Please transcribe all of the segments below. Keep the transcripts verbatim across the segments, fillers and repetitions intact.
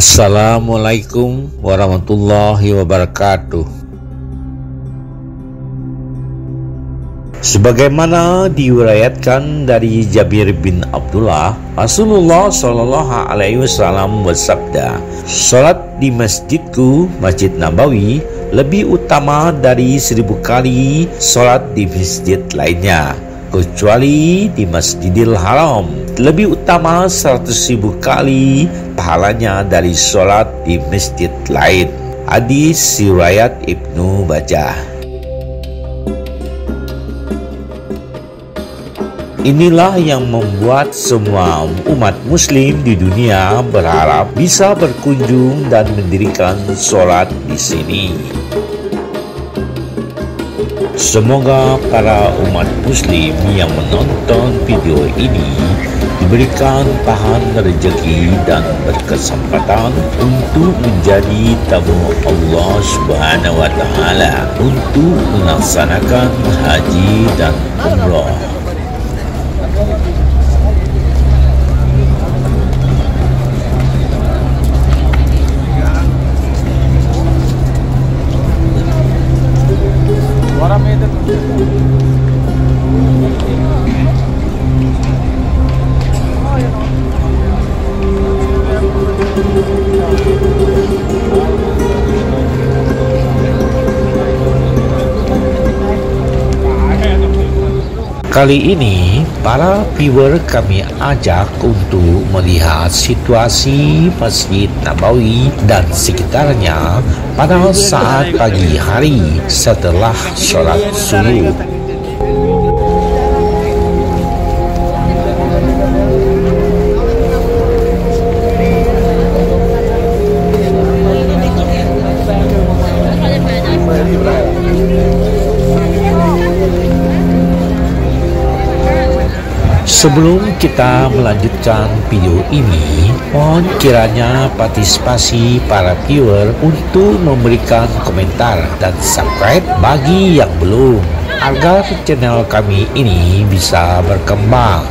Assalamualaikum warahmatullahi wabarakatuh. Sebagaimana diriwayatkan dari Jabir bin Abdullah, Rasulullah Shallallahu Alaihi Wasallam bersabda, "Salat di masjidku, Masjid Nabawi, lebih utama dari seribu kali salat di masjid lainnya, kecuali di Masjidil Haram lebih utama seratus ribu kali pahalanya dari sholat di masjid lain." Hadis riwayat Ibnu Bajah. Inilah yang membuat semua umat muslim di dunia berharap bisa berkunjung dan mendirikan sholat di sini. Semoga para umat muslim yang menonton video ini diberikan pahan rezeki dan berkesempatan untuk menjadi tamu Allah Subhanahu wa taala untuk melaksanakan haji dan umrah. Kali ini para viewer kami ajak untuk melihat situasi Masjid Nabawi dan sekitarnya pada saat pagi hari setelah sholat subuh. Sebelum kita melanjutkan video ini, mohon kiranya partisipasi para viewer untuk memberikan komentar dan subscribe bagi yang belum, agar channel kami ini bisa berkembang.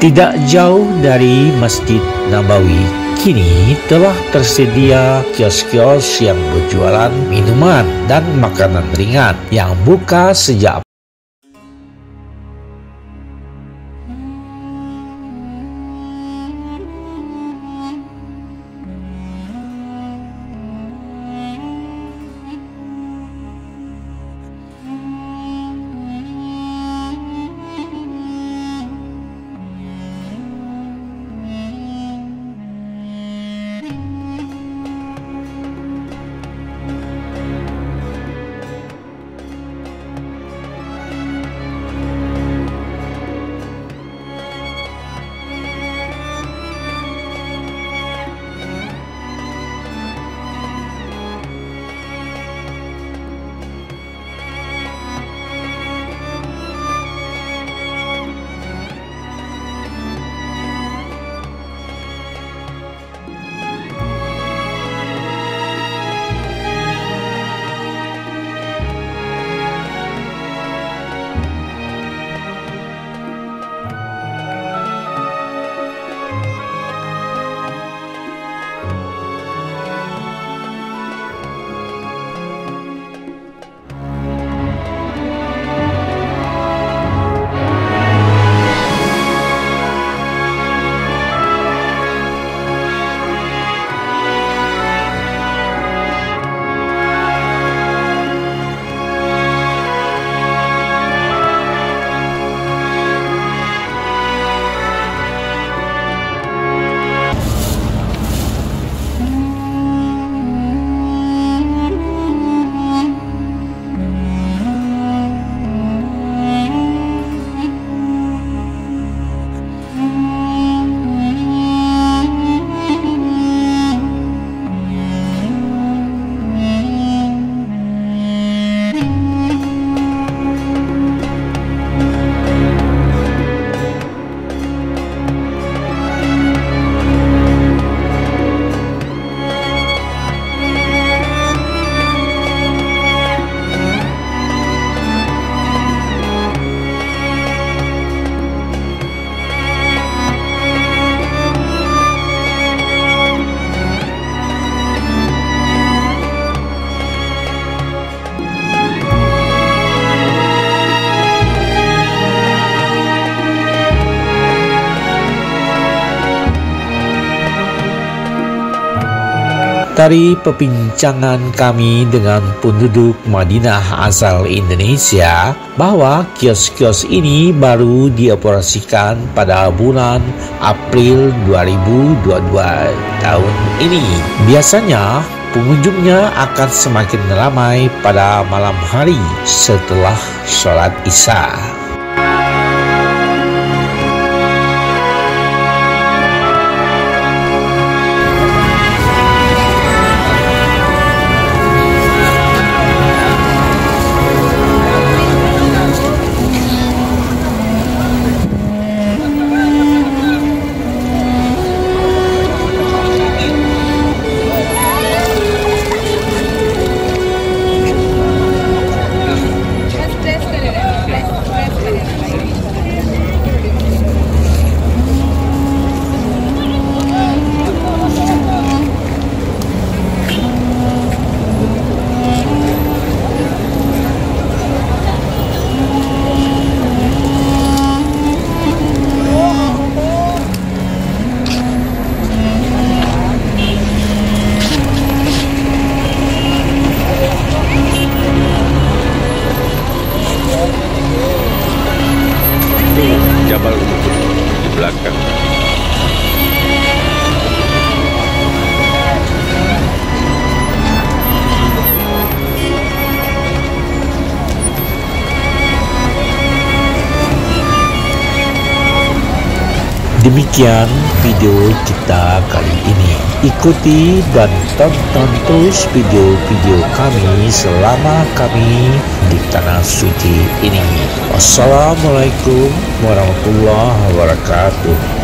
Tidak jauh dari Masjid Nabawi, kini telah tersedia kios-kios yang berjualan minuman dan makanan ringan yang buka sejak dari perbincangan kami dengan penduduk Madinah asal Indonesia bahwa kios-kios ini baru dioperasikan pada bulan April dua ribu dua puluh dua tahun ini. Biasanya pengunjungnya akan semakin ramai pada malam hari setelah sholat Isya. Demikian video kita kali ini. Ikuti dan tonton terus video-video kami selama kami di tanah suci ini. Wassalamualaikum warahmatullahi wabarakatuh.